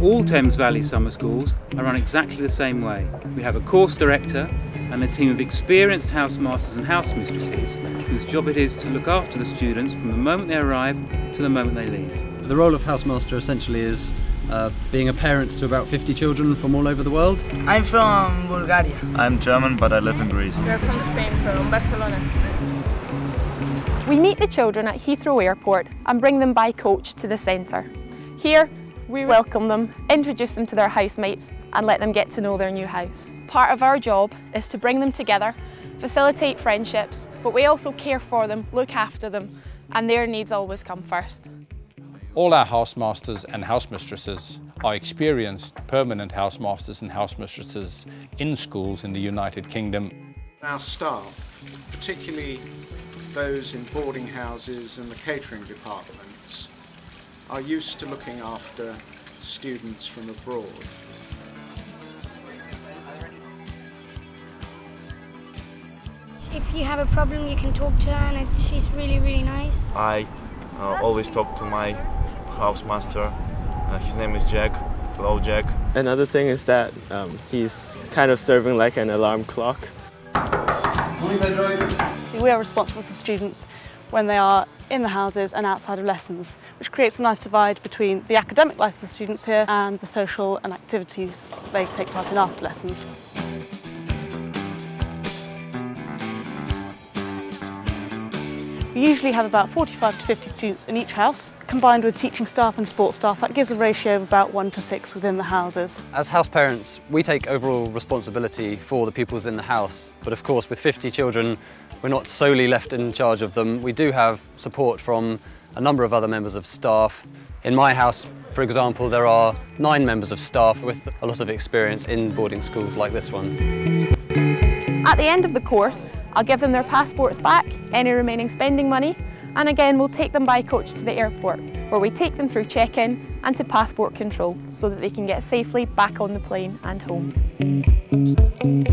All Thames Valley Summer Schools are run exactly the same way. We have a course director and a team of experienced housemasters and housemistresses whose job it is to look after the students from the moment they arrive to the moment they leave. The role of housemaster essentially is being a parent to about 50 children from all over the world. I'm from Bulgaria. I'm German, but I live in Greece. We're from Spain, from Barcelona. We meet the children at Heathrow Airport and bring them by coach to the centre. Here, we welcome them, introduce them to their housemates and let them get to know their new house. Part of our job is to bring them together, facilitate friendships, but we also care for them, look after them, and their needs always come first. All our housemasters and housemistresses are experienced permanent housemasters and housemistresses in schools in the United Kingdom. Our staff, particularly those in boarding houses and the catering departments, are used to looking after students from abroad. If you have a problem, you can talk to her, and she's really, really nice. I always talk to my housemaster. His name is Jack. Hello, Jack. Another thing is that he's kind of serving like an alarm clock. We are responsible for students when they are in the houses and outside of lessons, which creates a nice divide between the academic life of the students here and the social and activities they take part in after lessons. We usually have about 45 to 50 students in each house, combined with teaching staff and sports staff. That gives a ratio of about 1 to 6 within the houses. As house parents, we take overall responsibility for the pupils in the house, but of course with 50 children, we're not solely left in charge of them. We do have support from a number of other members of staff. In my house, for example, there are 9 members of staff with a lot of experience in boarding schools like this one. At the end of the course, I'll give them their passports back, any remaining spending money, and again we'll take them by coach to the airport, where we take them through check-in and to passport control so that they can get safely back on the plane and home.